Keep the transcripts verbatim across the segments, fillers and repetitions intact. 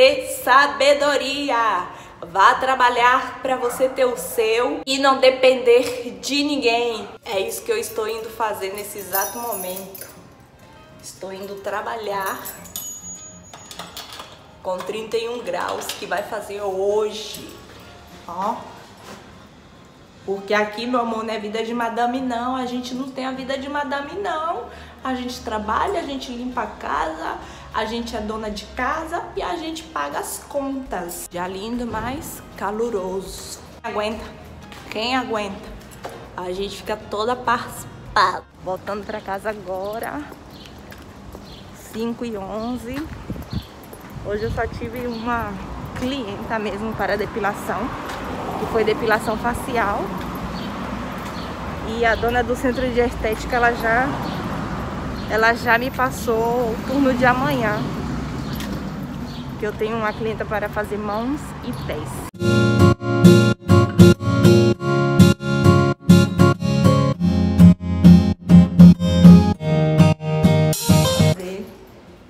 ter sabedoria. Vá trabalhar para você ter o seu e não depender de ninguém. É isso que eu estou indo fazer nesse exato momento. Estou indo trabalhar com trinta e um graus, que vai fazer hoje. Ó. Porque aqui, meu amor, não é vida de madame, não. A gente não tem a vida de madame, não. A gente trabalha, a gente limpa a casa, a gente é dona de casa e a gente paga as contas. Já lindo, mas caloroso. Quem aguenta? Quem aguenta? A gente fica toda parcipada. Voltando pra casa agora. cinco e onze. Hoje eu só tive uma clienta mesmo para depilação, que foi depilação facial. E a dona do centro de estética, ela já, ela já me passou o turno de amanhã, que eu tenho uma clienta para fazer mãos e pés.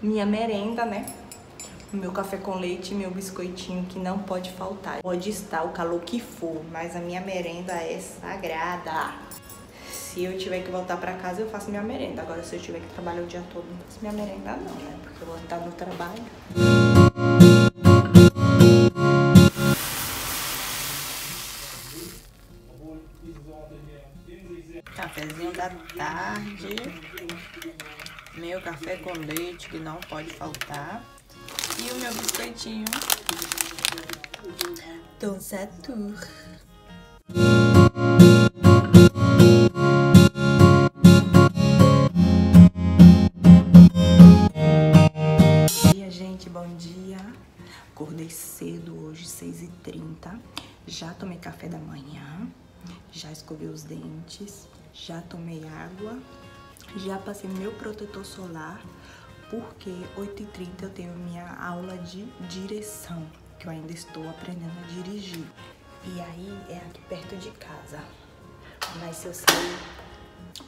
Minha merenda, né? Meu café com leite e meu biscoitinho, que não pode faltar. Pode estar o calor que for, mas a minha merenda é sagrada. Se eu tiver que voltar pra casa, eu faço minha merenda. Agora, se eu tiver que trabalhar o dia todo, não faço minha merenda não, né? Porque eu vou estar no trabalho. Cafezinho da tarde. Meu café com leite, que não pode faltar. E o meu biscoitinho Dom Satur. Bom dia, gente, bom dia. Acordei cedo hoje, seis e trinta. Já tomei café da manhã, já escovei os dentes, já tomei água, já passei meu protetor solar, porque oito e trinta eu tenho minha aula de direção, que eu ainda estou aprendendo a dirigir. E aí é aqui perto de casa. Mas se eu sair,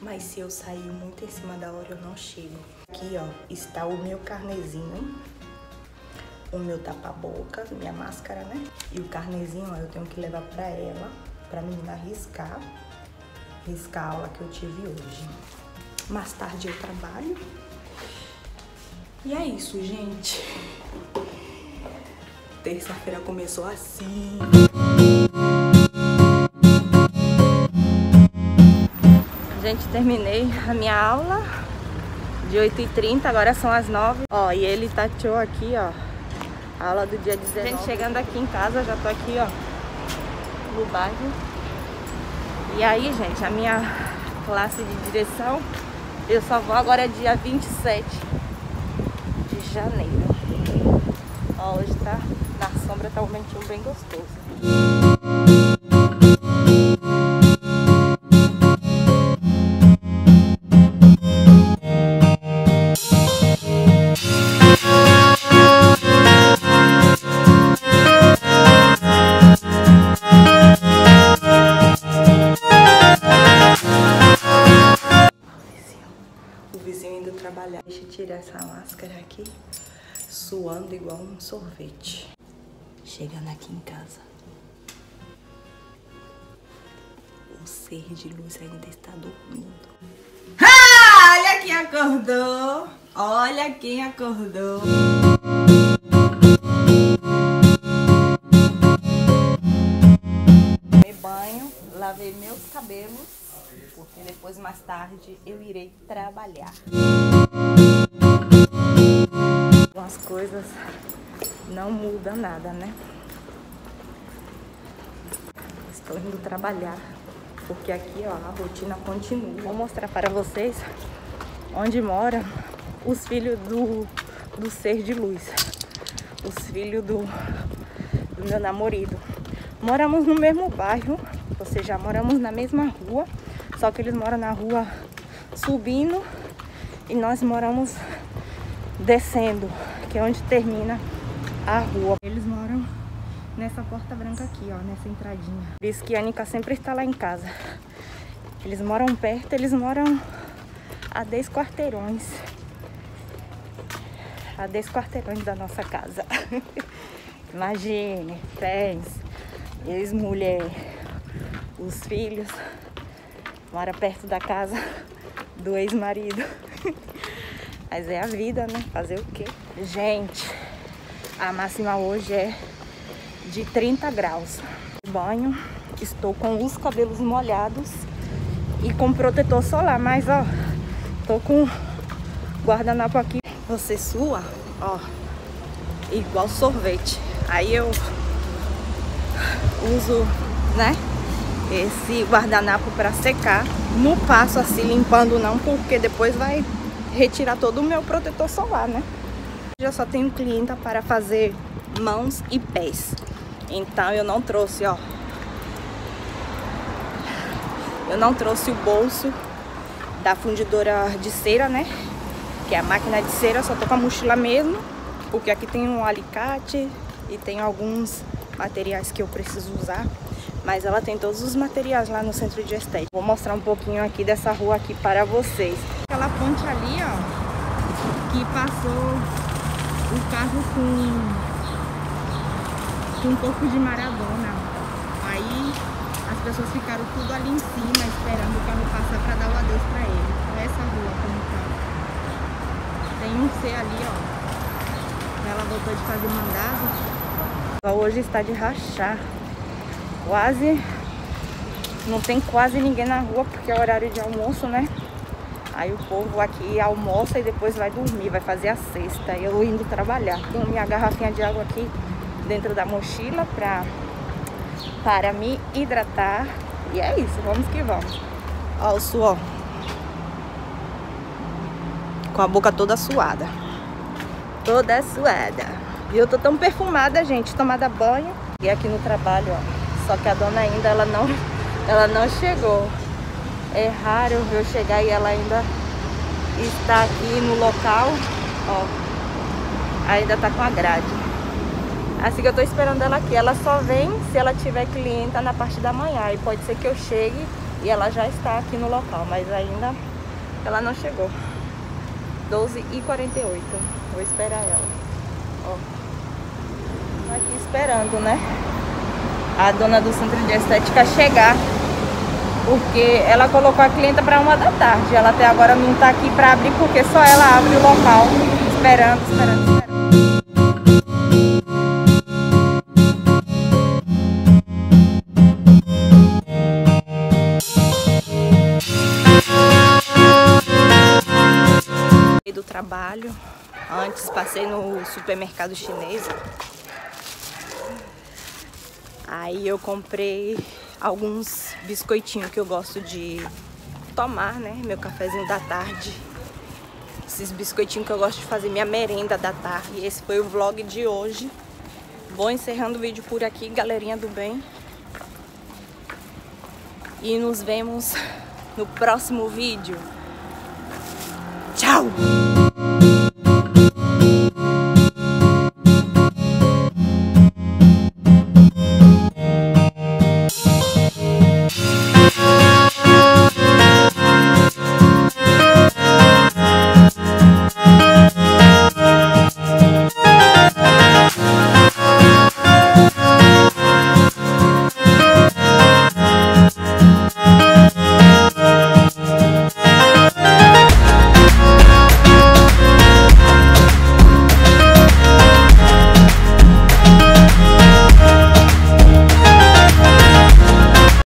mas se eu sair muito em cima da hora, eu não chego. Aqui, ó, está o meu carnezinho, o meu tapa-boca, minha máscara, né? E o carnezinho, ó, eu tenho que levar pra ela, pra menina riscar, riscar a aula que eu tive hoje. Mais tarde eu trabalho. E é isso, gente. Terça-feira começou assim. Gente, terminei a minha aula de oito e trinta, agora são as nove. Ó, e ele tateou aqui, ó, a aula do dia dezenove. Gente, chegando aqui em casa, já tô aqui, ó, no bairro. E aí, gente, a minha classe de direção, eu só vou agora dia vinte e sete de janeiro. Ó, hoje tá na sombra, tá um ventinho bem gostoso. O vizinho indo trabalhar. Deixa eu tirar essa máscara aqui. Suando igual um sorvete. Chegando aqui em casa, o ser de luz ainda está dormindo. Ah, olha quem acordou! Olha quem acordou! Tomei banho, lavei meus cabelos, porque depois, mais tarde, eu irei trabalhar. As coisas não mudam nada, né? Estou indo trabalhar, porque aqui, ó, a rotina continua. Vou mostrar para vocês onde moram os filhos do, do ser de luz. Os filhos do, do meu namorado. Moramos no mesmo bairro, ou seja, moramos na mesma rua, só que eles moram na rua subindo e nós moramos descendo, que é onde termina a rua. Eles moram nessa porta branca aqui, ó, nessa entradinha. Por isso que a Anica sempre está lá em casa. Eles moram perto, eles moram a dez quarteirões. a dez quarteirões da nossa casa. Imagine, pés, ex-mulher, os filhos, mora perto da casa do ex-marido. Mas é a vida, né? Fazer o quê? Gente, a máxima hoje é de trinta graus. Banho, estou com os cabelos molhados e com protetor solar, mas ó, tô com guardanapo aqui. Você sua, ó, igual sorvete. Aí eu uso, né, esse guardanapo para secar. Não passo assim limpando não, porque depois vai retirar todo o meu protetor solar, né? Eu só tenho clienta para fazer mãos e pés. Então eu não trouxe, ó, eu não trouxe o bolso da fundidora de cera, né? Que é a máquina de cera, só tô com a mochila mesmo, porque aqui tem um alicate e tem alguns materiais que eu preciso usar. Mas ela tem todos os materiais lá no centro de estética. Vou mostrar um pouquinho aqui dessa rua aqui para vocês. Aquela ponte ali, ó, que passou o carro com, com um corpo de Maradona. Aí as pessoas ficaram tudo ali em cima, esperando o carro passar para dar o adeus para ele. Olha essa rua como tá. Tem um C ali, ó. Ela voltou de fazer mandado. Hoje está de rachar. Quase, não tem quase ninguém na rua, porque é horário de almoço, né? Aí o povo aqui almoça e depois vai dormir, vai fazer a cesta. Eu indo trabalhar. Tenho minha garrafinha de água aqui dentro da mochila pra, para me hidratar. E é isso, vamos que vamos. Ó o suor. Com a boca toda suada. Toda suada. E eu tô tão perfumada, gente, tomada banho. E aqui no trabalho, ó. Só que a dona ainda, ela não, ela não chegou. É raro eu chegar e ela ainda está aqui no local. Ó, ainda tá com a grade. Assim que eu tô esperando ela aqui. Ela só vem se ela tiver clienta na parte da manhã. E pode ser que eu chegue e ela já está aqui no local. Mas ainda ela não chegou. doze e quarenta e oito. Vou esperar ela. Ó, tô aqui esperando, né? A dona do centro de estética chegar, porque ela colocou a clienta para uma da tarde. Ela até agora não tá aqui para abrir, porque só ela abre o local. Esperando, esperando, esperando. Do trabalho, antes passei no supermercado chinês. Aí eu comprei alguns biscoitinhos que eu gosto de tomar, né? Meu cafezinho da tarde. Esses biscoitinhos que eu gosto de fazer minha merenda da tarde. Esse foi o vlog de hoje. Vou encerrando o vídeo por aqui, galerinha do bem. E nos vemos no próximo vídeo.